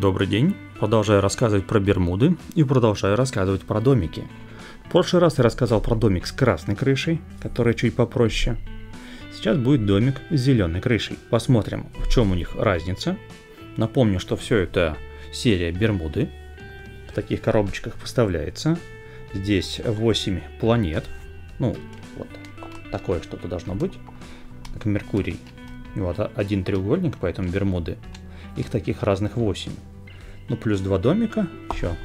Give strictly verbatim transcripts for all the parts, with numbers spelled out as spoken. Добрый день, продолжаю рассказывать про Бермуды и продолжаю рассказывать про домики. В прошлый раз я рассказал про домик с красной крышей, который чуть попроще. Сейчас будет домик с зеленой крышей. Посмотрим, в чем у них разница. Напомню, что все это серия Бермуды. В таких коробочках поставляется. Здесь восемь планет. Ну, вот такое что-то должно быть. Как Меркурий. Вот один треугольник, поэтому Бермуды. Их таких разных восемь. Ну, плюс два домика. Еще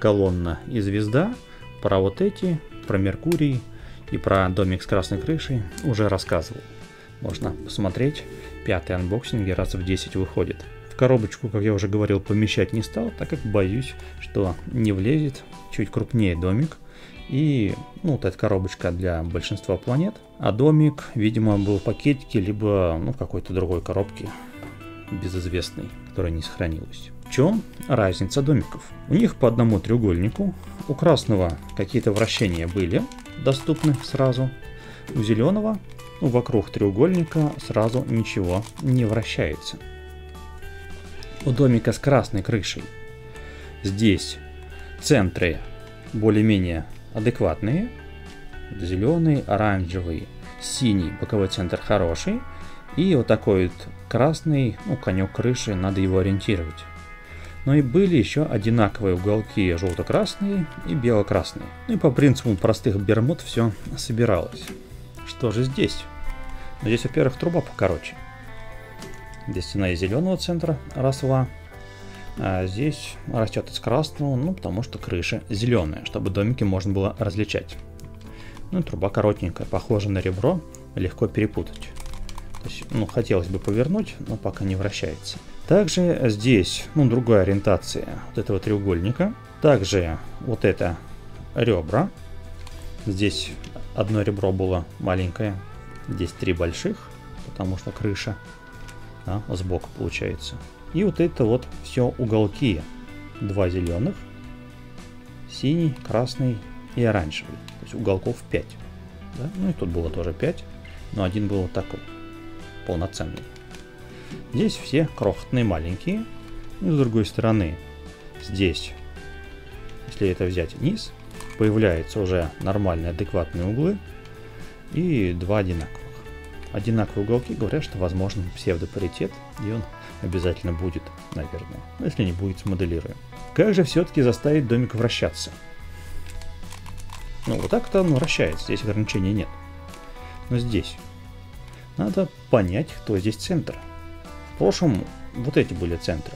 колонна и звезда. Про вот эти, про Меркурий и про домик с красной крышей уже рассказывал. Можно посмотреть. Пятый анбоксинг раз в десять выходит. В коробочку, как я уже говорил, помещать не стал, так как боюсь, что не влезет. Чуть крупнее домик. И ну, вот эта коробочка для большинства планет. А домик, видимо, был в пакетике, либо ну, в какой-то другой коробке. Безызвестной, которая не сохранилась. В чем разница домиков? У них по одному треугольнику. У красного какие-то вращения были доступны сразу. У зеленого, ну, вокруг треугольника сразу ничего не вращается. У домика с красной крышей здесь центры более-менее адекватные. Зеленый, оранжевый, синий боковой центр хороший. И вот такой вот красный, ну, конек крыши, надо его ориентировать. Ну и были еще одинаковые уголки желто-красные и бело-красные. Ну и по принципу простых Бермуд все собиралось. Что же здесь? Ну, здесь, во-первых, труба покороче. Здесь стена из зеленого центра росла. А здесь растет из красного, ну потому что крыша зеленая, чтобы домики можно было различать. Ну и труба коротенькая, похожа на ребро, легко перепутать. Ну, хотелось бы повернуть, но пока не вращается. Также здесь, ну, другая ориентация вот этого треугольника. Также вот это ребра. Здесь одно ребро было маленькое. Здесь три больших, потому что крыша, да, сбоку получается. И вот это вот все уголки. Два зеленых, синий, красный и оранжевый. То есть уголков пять. Да? Ну и тут было тоже пять, но один был вот такой. Полноценный. Здесь все крохотные маленькие. И с другой стороны, здесь, если это взять низ, появляются уже нормальные адекватные углы и два одинаковых. Одинаковые уголки говорят, что возможен псевдопаритет, и он обязательно будет, наверное. Если не будет, смоделируем. Как же все-таки заставить домик вращаться? Ну вот так-то он вращается, здесь ограничений нет. Но здесь надо понять, кто здесь центр. В прошлом вот эти были центры.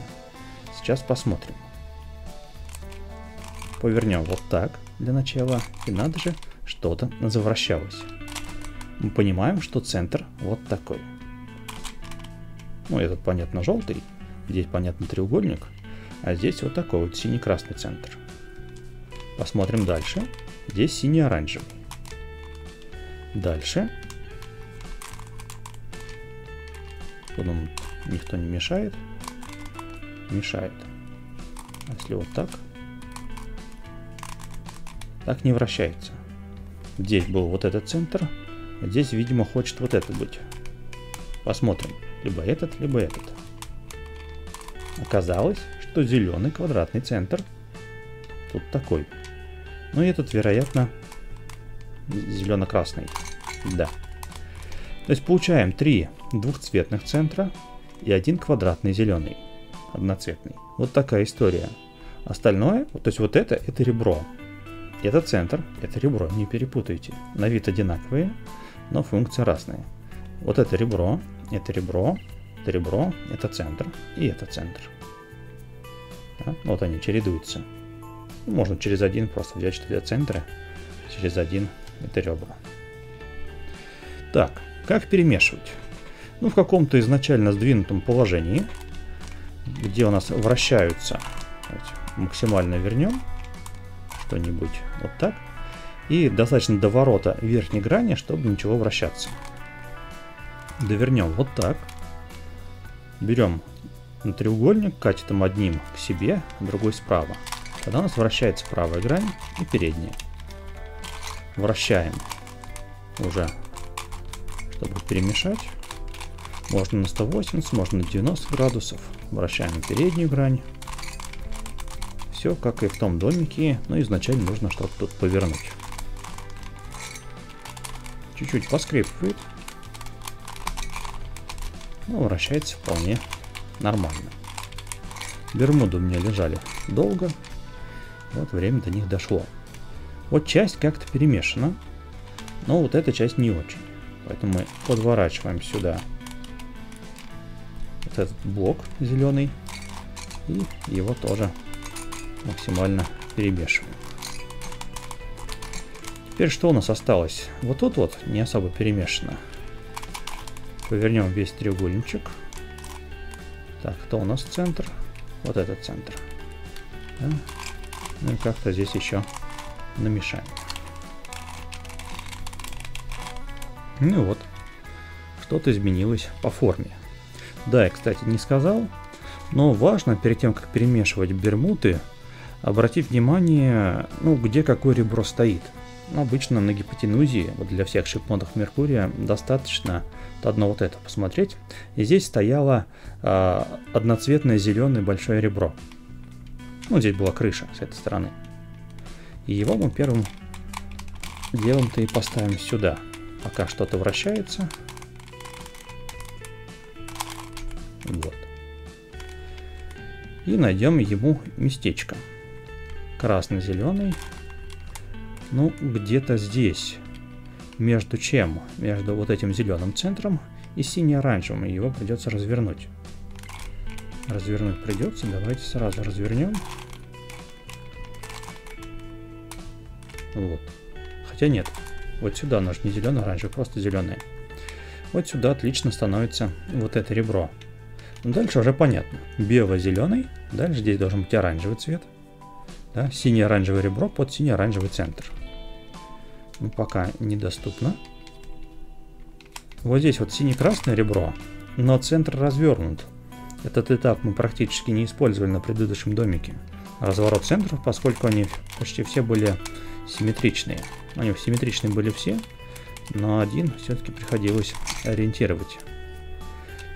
Сейчас посмотрим. Повернем вот так для начала. И надо же, что-то завращалось. Мы понимаем, что центр вот такой. Ну, этот, понятно, желтый. Здесь, понятно, треугольник. А здесь вот такой вот синий-красный центр. Посмотрим дальше. Здесь синий-оранжевый. Дальше. Потом никто не мешает. Мешает. А если вот так? Так не вращается. Здесь был вот этот центр. Здесь, видимо, хочет вот этот быть. Посмотрим. Либо этот, либо этот. Оказалось, что зеленый квадратный центр. Тут такой. Ну и этот, вероятно, зелено-красный. Да. То есть получаем три двухцветных центра и один квадратный зеленый, одноцветный. Вот такая история. Остальное, то есть вот это, это ребро. Это центр, это ребро, не перепутайте. На вид одинаковые, но функции разные. Вот это ребро, это ребро, это ребро, это центр и это центр. Да? Вот они чередуются. Можно через один просто взять, что это центры, через один это ребра. Так. Как перемешивать? Ну, в каком-то изначально сдвинутом положении, где у нас вращаются, максимально вернем что-нибудь вот так. И достаточно до ворота верхней грани, чтобы ничего вращаться. Довернем вот так. Берем треугольник, катетом одним к себе, другой справа. Тогда у нас вращается правая грань и передняя. Вращаем уже. Чтобы перемешать, можно на сто восемьдесят, можно на девяносто градусов. Вращаем переднюю грань, все как и в том домике, но изначально нужно что-то тут повернуть. Чуть-чуть поскрипывает, но вращается вполне нормально. Бермуды у меня лежали долго, вот время до них дошло. Вот часть как-то перемешана, но вот эта часть не очень. Поэтому мы подворачиваем сюда вот этот блок зеленый и его тоже максимально перемешиваем. Теперь что у нас осталось? Вот тут вот не особо перемешано. Повернем весь треугольничек. Так, кто у нас центр? Вот этот центр. Да? Ну и как-то здесь еще намешаем. Ну вот, что-то изменилось по форме. Да, я, кстати, не сказал, но важно перед тем, как перемешивать бермуды, обратить внимание, ну, где какое ребро стоит. Обычно на гипотенузе, вот для всех шипонтов Меркурия, достаточно одно вот это посмотреть. И здесь стояло э, одноцветное зеленое большое ребро. Ну, здесь была крыша с этой стороны. И его мы первым делом-то и поставим сюда. Пока что-то вращается. Вот. И найдем ему местечко. Красно-зеленый. Ну, где-то здесь. Между чем? Между вот этим зеленым центром и сине-оранжевым. Его придется развернуть. Развернуть придется. Давайте сразу развернем. Вот. Хотя нет. Вот сюда наш не зеленый, оранжевый, просто зеленый. Вот сюда отлично становится вот это ребро. Но дальше уже понятно. Бело-зеленый. Дальше здесь должен быть оранжевый цвет. Да, синий-оранжевое ребро под синий-оранжевый центр. Ну, пока недоступно. Вот здесь вот синий-красное ребро, но центр развернут. Этот этап мы практически не использовали на предыдущем домике. Разворот центров, поскольку они почти все были симметричные. Они симметричные были все, но один все-таки приходилось ориентировать.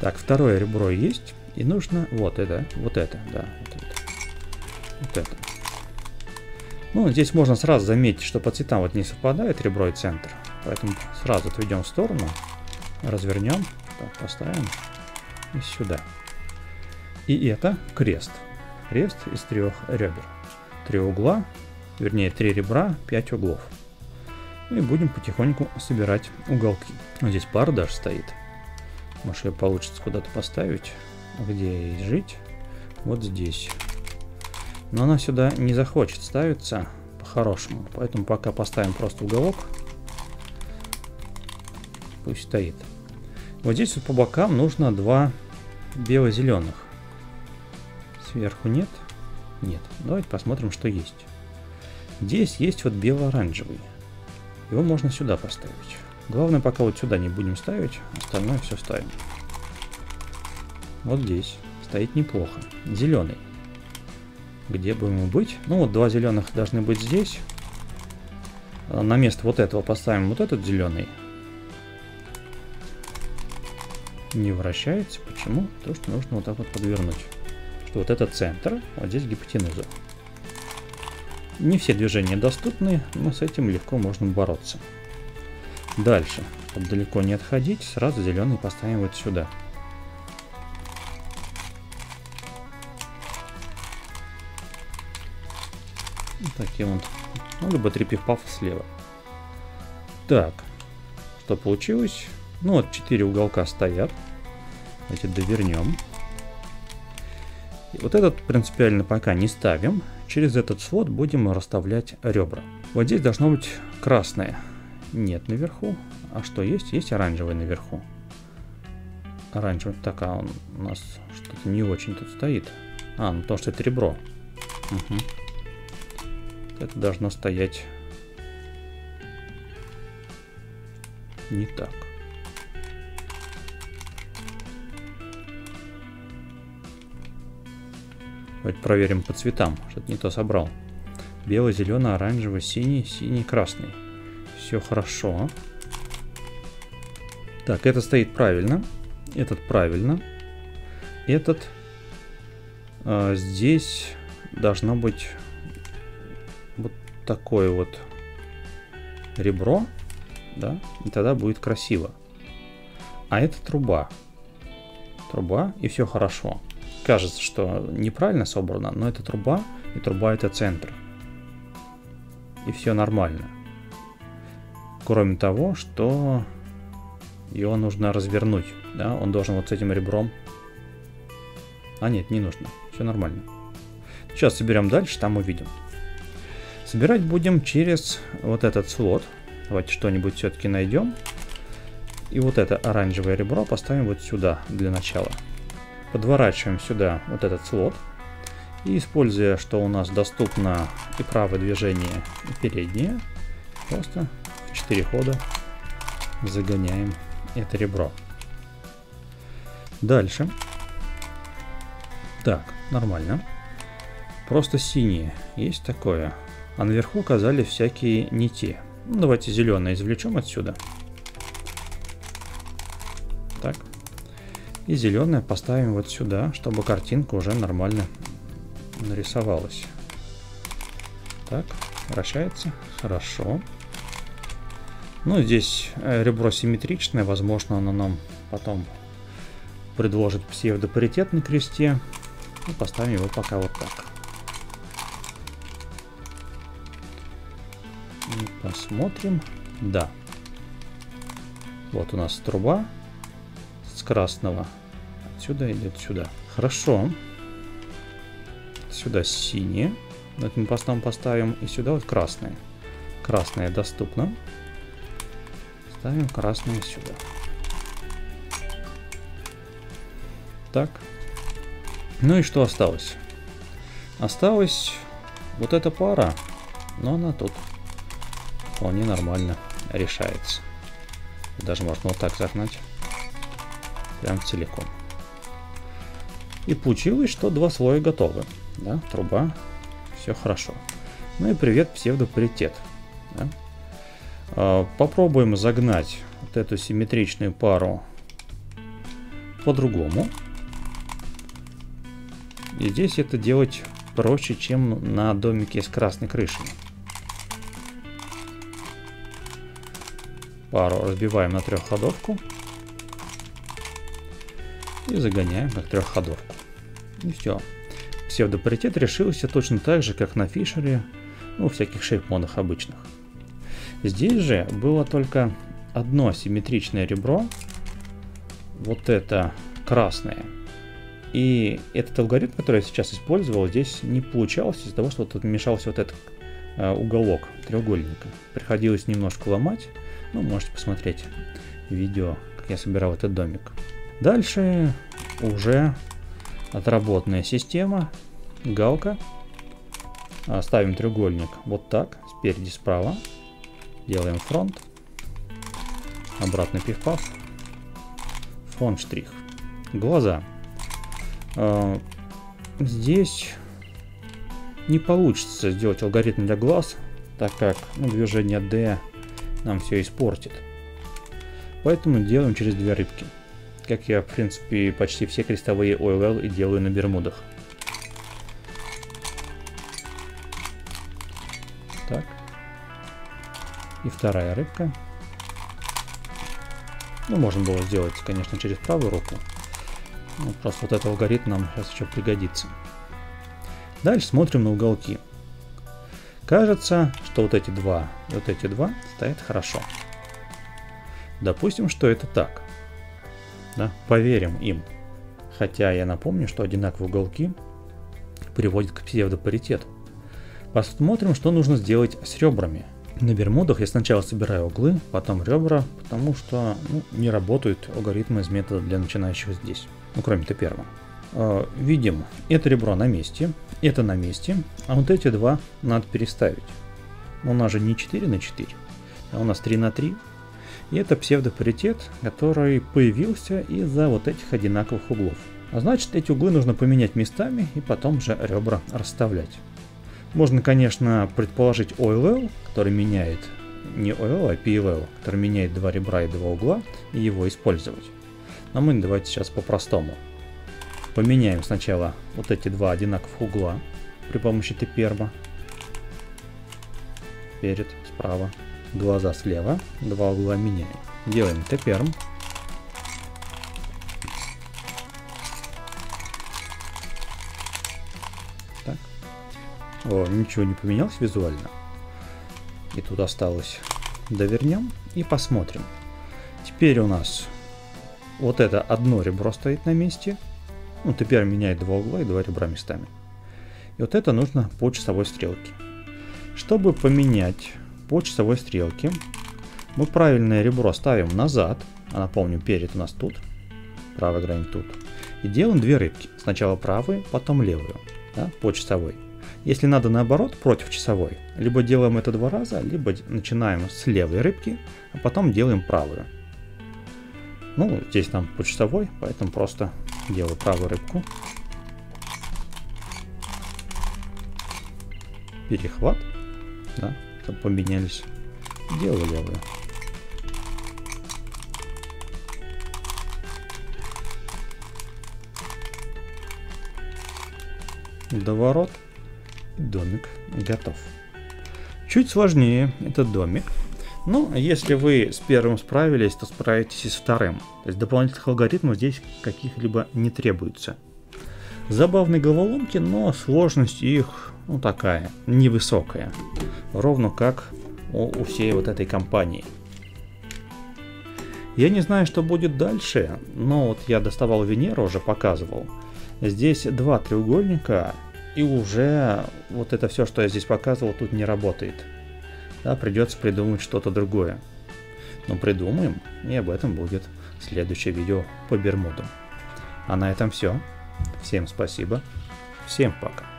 Так, второе ребро есть, и нужно вот это, вот это, да, вот это. Вот это. Ну, здесь можно сразу заметить, что по цветам вот не совпадает ребро и центр. Поэтому сразу отведем в сторону, развернем, так, поставим и сюда. И это крест. Крест из трех ребер. Три угла, вернее, три ребра, пять углов. И будем потихоньку собирать уголки. Вот здесь пара даже стоит. Может, ее получится куда-то поставить. Где ей жить? Вот здесь. Но она сюда не захочет ставиться по-хорошему. Поэтому пока поставим просто уголок. Пусть стоит. Вот здесь вот по бокам нужно два бело-зеленых. Сверху нет? Нет. Давайте посмотрим, что есть. Здесь есть вот бело-оранжевый. Его можно сюда поставить. Главное, пока вот сюда не будем ставить. Остальное все ставим. Вот здесь. Стоит неплохо. Зеленый. Где бы ему быть? Ну вот два зеленых должны быть здесь. На место вот этого поставим вот этот зеленый. Не вращается. Почему? Потому что нужно вот так вот подвернуть. Что вот это центр, вот здесь гипотенуза. Не все движения доступны, но с этим легко можно бороться. Дальше, чтобы далеко не отходить, сразу зеленый поставим вот сюда. Таким вот, ну, либо три пифа слева. Так, что получилось? Ну вот четыре уголка стоят. Давайте довернем. И вот этот принципиально пока не ставим. Через этот слот будем расставлять ребра. Вот здесь должно быть красное. Нет наверху. А что есть? Есть оранжевый наверху. Оранжевый. Так, а он у нас что-то не очень тут стоит. А, ну то, что это ребро. Угу. Это должно стоять не так. Давайте проверим по цветам, что-то не то собрал. Белый, зеленый, оранжевый, синий, синий, красный. Все хорошо. Так, этот стоит правильно, этот правильно, этот э, здесь должно быть такое вот ребро, да, и тогда будет красиво. А это труба. Труба, и все хорошо. Кажется, что неправильно собрано, но это труба, и труба это центр. И все нормально. Кроме того, что его нужно развернуть. Да? Он должен вот с этим ребром. А нет, не нужно. Все нормально. Сейчас соберем дальше, там увидим. Собирать будем через вот этот слот. Давайте что-нибудь все-таки найдем. И вот это оранжевое ребро поставим вот сюда для начала. Подворачиваем сюда вот этот слот. И используя, что у нас доступно и правое движение, и переднее, просто в четыре хода загоняем это ребро. Дальше. Так, нормально. Просто синие. Есть такое. А наверху оказались всякие нити. Ну, давайте зеленое извлечем отсюда. Так. И зеленое поставим вот сюда, чтобы картинка уже нормально нарисовалась. Так, вращается. Хорошо. Ну, здесь ребро симметричное. Возможно, оно нам потом предложит псевдопаритет на кресте. И поставим его пока вот так. Посмотрим. Да. Вот у нас труба с красного. Отсюда идет сюда. Хорошо. Сюда синие. Вот мы поставим, поставим. И сюда вот красные. Красное доступно. Ставим красное сюда. Так. Ну и что осталось? Осталась вот эта пара. Но она тут вполне нормально решается. Даже можно вот так загнать. Прям целиком. И получилось, что два слоя готовы. Да, труба, все хорошо. Ну и привет, псевдопаритет. Да. Попробуем загнать вот эту симметричную пару по-другому. И здесь это делать проще, чем на домике с красной крышей. Пару разбиваем на трехходовку. И загоняем как трехходовку. И все. Псевдопаритет решился точно так же, как на Фишере, ну, всяких шейпмонах обычных. Здесь же было только одно симметричное ребро, вот это красное. И этот алгоритм, который я сейчас использовал, здесь не получался из-за того, что тут мешался вот этот э, уголок треугольника. Приходилось немножко ломать. Ну, можете посмотреть видео, как я собирал этот домик. Дальше уже отработанная система, галка, ставим треугольник вот так, спереди справа, делаем фронт, обратный пиф-паф, фон штрих, глаза. Здесь не получится сделать алгоритм для глаз, так как ну, движение D нам все испортит, поэтому делаем через две рыбки. Как я, в принципе, почти все крестовые о эл эл и делаю на Бермудах. Так. И вторая рыбка. Ну, можно было сделать, конечно, через правую руку. Ну, просто вот этот алгоритм нам сейчас еще пригодится. Дальше смотрим на уголки. Кажется, что вот эти два и вот эти два стоят хорошо. Допустим, что это так. Да, поверим им. Хотя я напомню, что одинаковые уголки приводят к псевдопаритету. Посмотрим, что нужно сделать с ребрами. На Бермудах я сначала собираю углы, потом ребра, потому что ну, не работают алгоритмы из метода для начинающих здесь. Ну, кроме-то первого. Видим, это ребро на месте, это на месте, а вот эти два надо переставить. Но у нас же не четыре на четыре, а у нас три на три. И это псевдопаритет, который появился из-за вот этих одинаковых углов. А значит, эти углы нужно поменять местами и потом же ребра расставлять. Можно, конечно, предположить о эл эл, который меняет не о эл эл, а пи эл эл, который меняет два ребра и два угла, и его использовать. Но мы давайте сейчас по-простому. Поменяем сначала вот эти два одинаковых угла при помощи тэ перма. перед, справа, глаза слева, два угла меняем. Делаем теперь. Так. О, ничего не поменялось визуально. И тут осталось. Довернем и посмотрим. Теперь у нас вот это одно ребро стоит на месте. Ну, теперь меняет два угла и два ребра местами. И вот это нужно по часовой стрелке. Чтобы поменять по часовой стрелке, мы правильное ребро ставим назад, а напомню, перед у нас тут, правая грань тут, и делаем две рыбки. Сначала правую, потом левую, да, по часовой. Если надо наоборот, против часовой, либо делаем это два раза, либо начинаем с левой рыбки, а потом делаем правую. Ну, здесь нам по часовой, поэтому просто делаю правую рыбку. Перехват, да, чтобы поменялись. Делаю левую. Доворот. Домик готов. Чуть сложнее этот домик. Но если вы с первым справились, то справитесь и с вторым. То есть дополнительных алгоритмов здесь каких-либо не требуется. Забавные головоломки, но сложность их, ну, такая, невысокая. Ровно как у, у всей вот этой компании. Я не знаю, что будет дальше, но вот я доставал Венеру, уже показывал. Здесь два треугольника. И уже вот это все, что я здесь показывал, тут не работает. Да, придется придумать что-то другое. Но придумаем, и об этом будет следующее видео по Бермуду. А на этом все. Всем спасибо. Всем пока.